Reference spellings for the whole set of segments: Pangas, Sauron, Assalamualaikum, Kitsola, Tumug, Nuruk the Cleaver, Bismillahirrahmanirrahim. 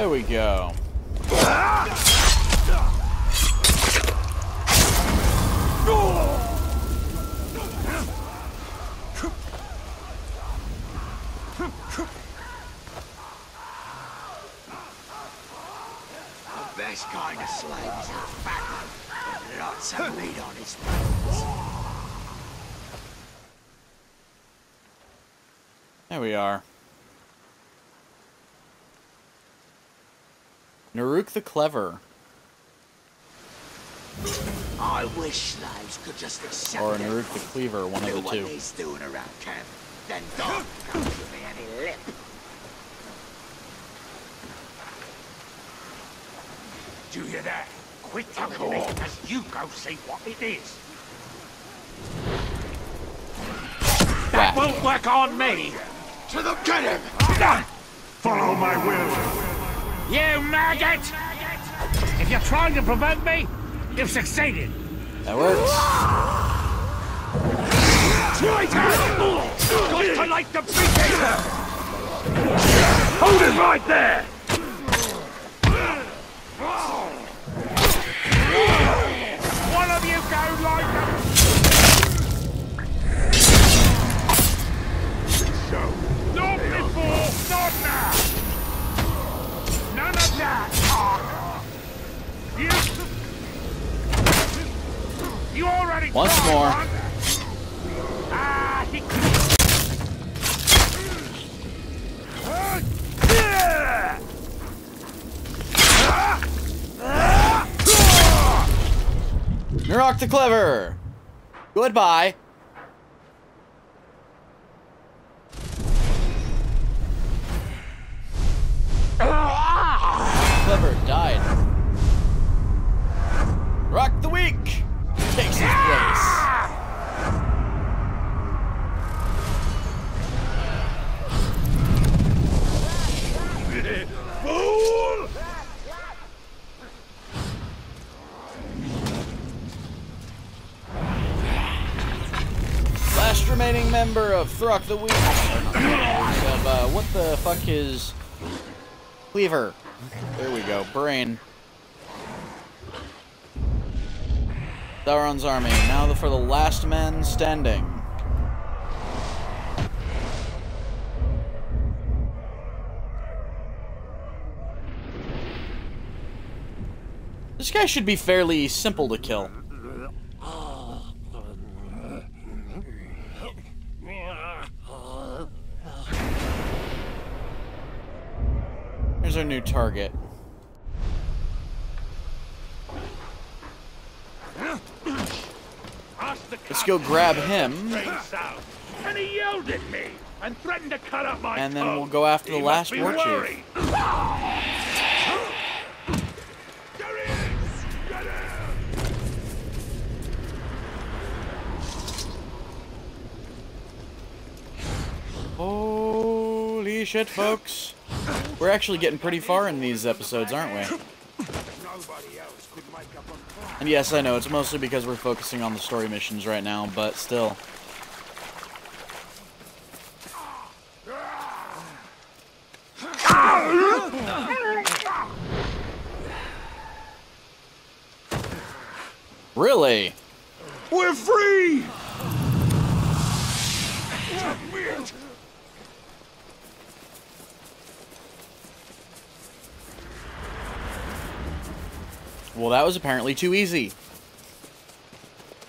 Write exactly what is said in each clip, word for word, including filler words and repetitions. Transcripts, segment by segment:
There we go. The best kind of slave is a fat one with lots of meat on his bones. There we are. Nuruk the Cleaver. I wish slaves could just accept Or Nuruk the Cleaver, one of the two. He's doing around camp, then don't come to me any lip. Do you that? Quit telling me, as you go see what it is. That, that won't work on me. To the get him. Done. Follow my will. You maggot! If you're trying to provoke me, you've succeeded. That works. Traitor! Got to like the beating. Hold it right there. One of you go like that. So, not before, not now. None of that. You, you already. Once tried, more. Right? Ah, he. Nuruk the Cleaver! Goodbye! Cleaver died. Rock the Weak takes his place. Fool! Remaining member of Nuruk the Weak. Of, uh, what the fuck is Cleaver? There we go. Brain. Sauron's army. Now for the last man standing. This guy should be fairly simple to kill. Here's our new target. Let's go grab him. And he yelled at me and threatened to cut up my And then we'll go after the last war chief. Holy shit, folks. We're actually getting pretty far in these episodes, aren't we? And yes, I know, it's mostly because we're focusing on the story missions right now, but still. Really? We're free! Well, that was apparently too easy.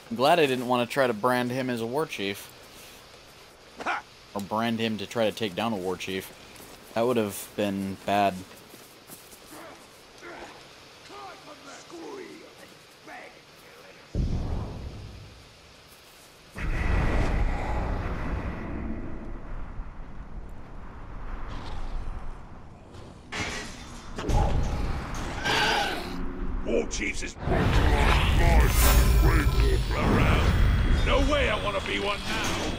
I'm glad I didn't want to try to brand him as a war chief. Or brand him to try to take down a war chief. That would have been bad. Jesus. No way I want to be one now.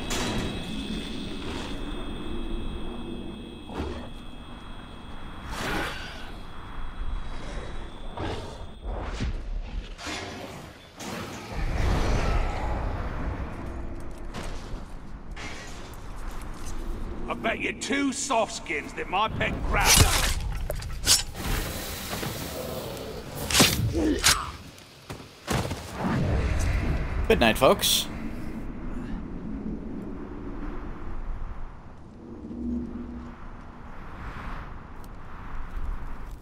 I bet you two soft skins that my pet grabbed. Good night, folks.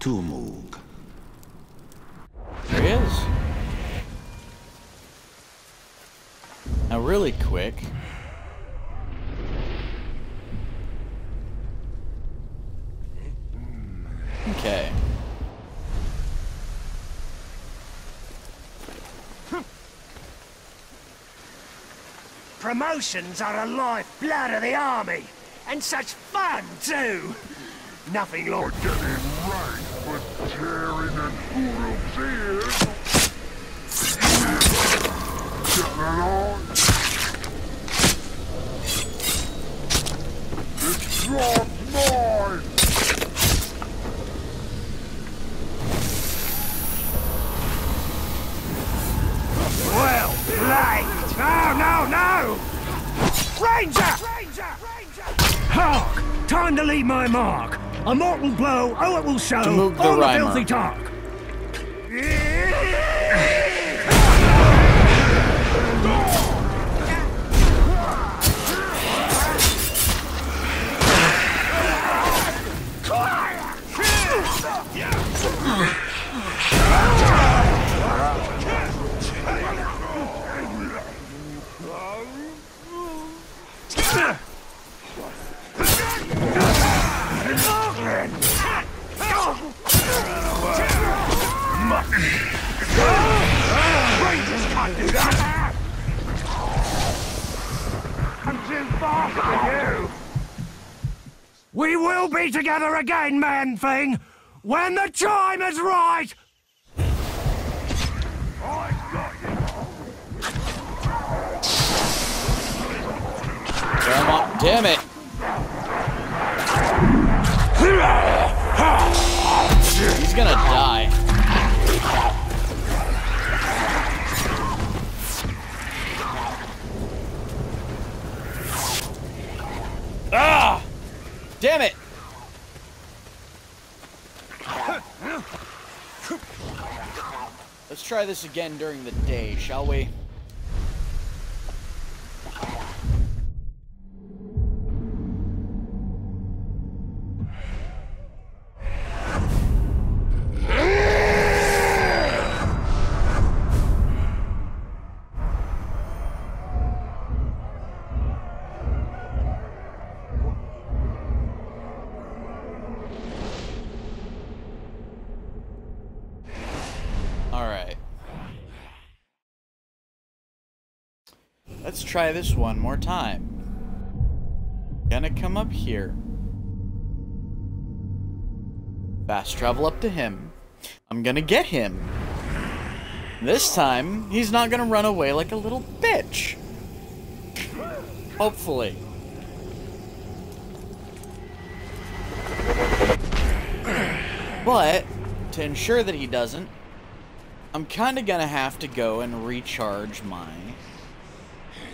Tumug. There he is. Now, really quick. Okay. Promotions are the lifeblood of the army, and such fun too. Nothing like getting right, but tearing an Uruk's ear. Getting along. It's not mine. Well played. No, no, no. Ranger. Ranger. Ranger. Hark! Time to leave my mark. A mortal blow, oh it will show, to move the on rhymer. The filthy talk. We will be together again, man-thing, when the time is right! Come on, damn it! He's gonna die. Ah! Damn it! Let's try this again during the day, shall we? Let's try this one more time. Gonna come up here. Fast travel up to him. I'm gonna get him. This time, he's not gonna run away like a little bitch. Hopefully. But, to ensure that he doesn't, I'm kinda gonna have to go and recharge my...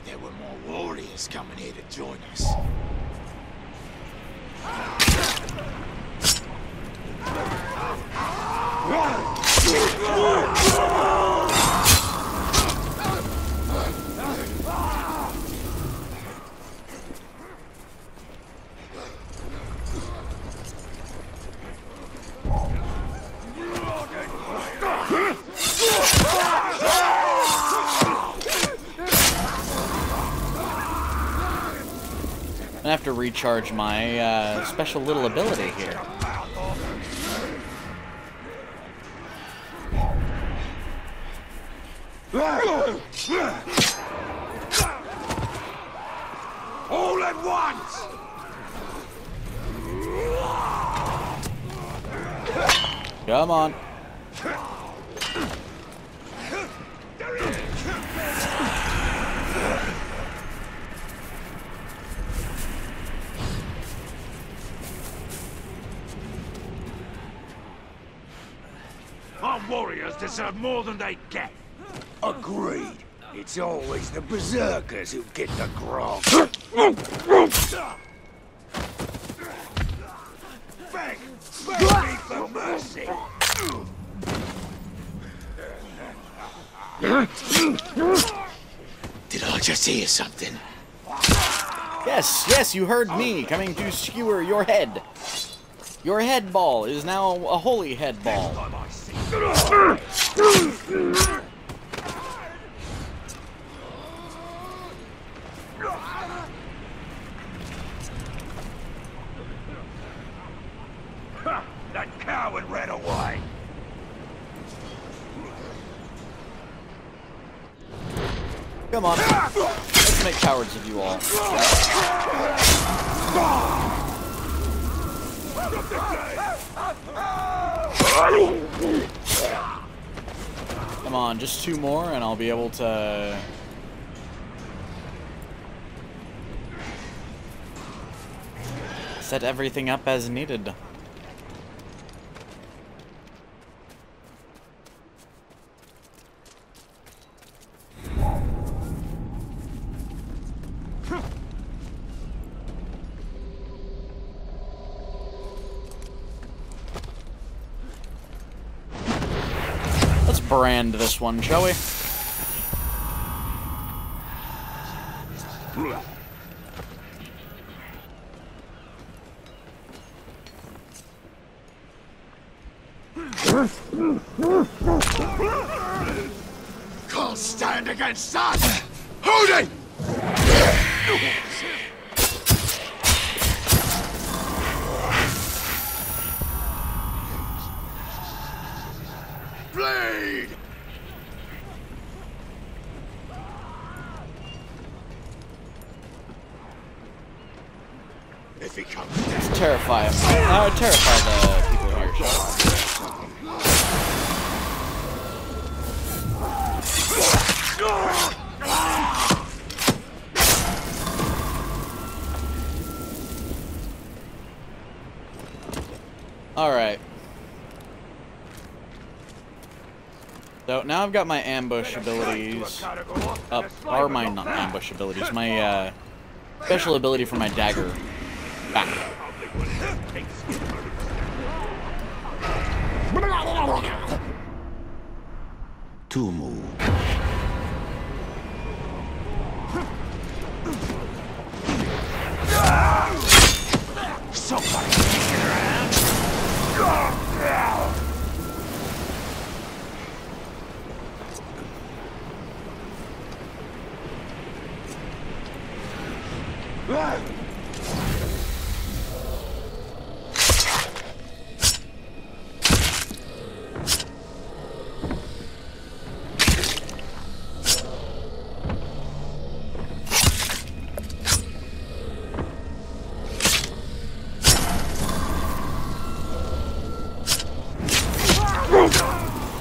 There were more warriors coming here to join us. I have to recharge my uh, special little ability here. All at once. Come on. Warriors deserve more than they get. Agreed. It's always the berserkers who get the grog. Beg, beg me for mercy. to see you something. Yes, yes, you heard me, coming to skewer your head. Your head ball is now a holy head ball. That coward ran away. Come on. Let's make cowards of you all. Come on, just two more and I'll be able to... set everything up as needed. Brand this one, shall we? Call stand against us! Hold it! Blade! If he comes down. Terrify him. That would terrify the people here. Alright. So now I've got my ambush abilities up, or my not ambush abilities, my uh, special ability for my dagger back. Two move. Somebody kicking around. Go!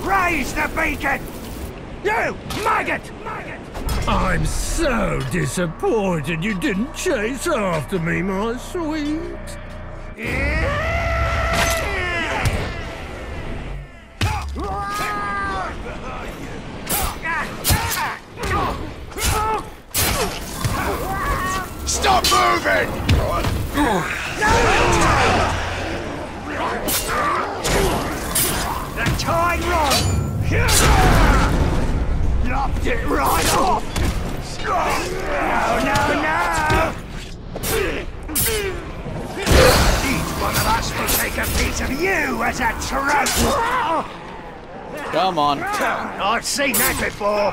Raise the beacon! You maggot! I'm so disappointed you didn't chase after me, my sweet. Stop moving! The tie rod! Lopped it right off! No, no, no! Each one of us will take a piece of you as a trophy! Come on. I've seen that before!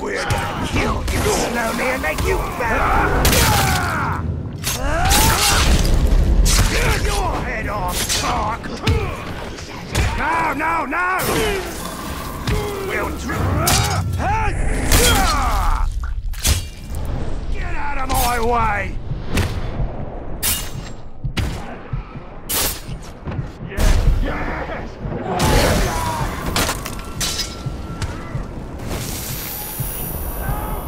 We're gonna kill you slowly and make you better! Your head off, Sark! No, no, no! We'll try. Get out of my way! Yes, yes! No, no,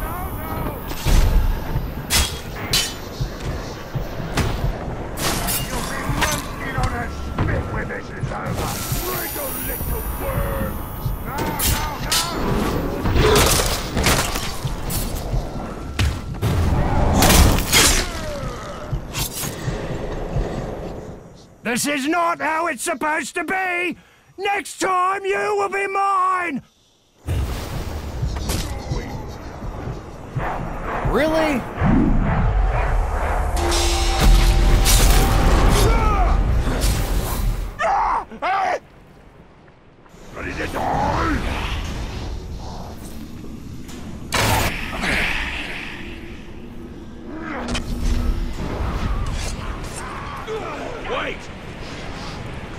no! You'll be roasted on a spit when this is over! This is not how it's supposed to be! Next time you will be mine! Really? Ready to die? Wait!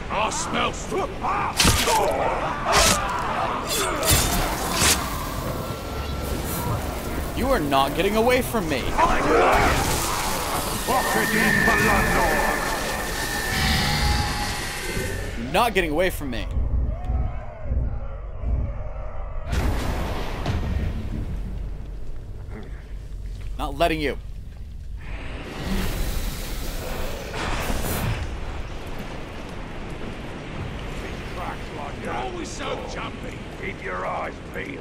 I smell foot! You are not getting away from me! You're not getting away from me. Not letting you. You're always so jumpy. Keep your eyes peeled.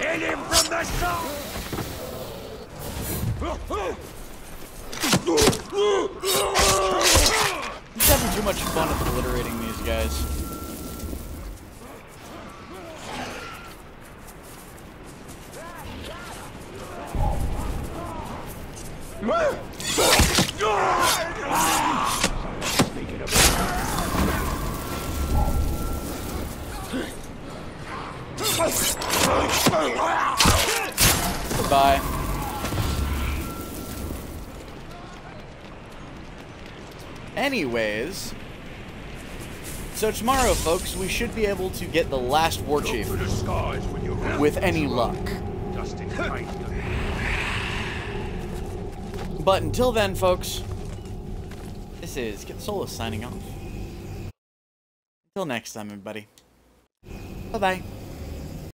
Hit him from the top. He's having too much fun obliterating these guys. Goodbye. Anyways, so tomorrow, folks, we should be able to get the last war chief with any luck. But until then, folks, this is Kitsola signing off. Until next time, everybody. Bye-bye.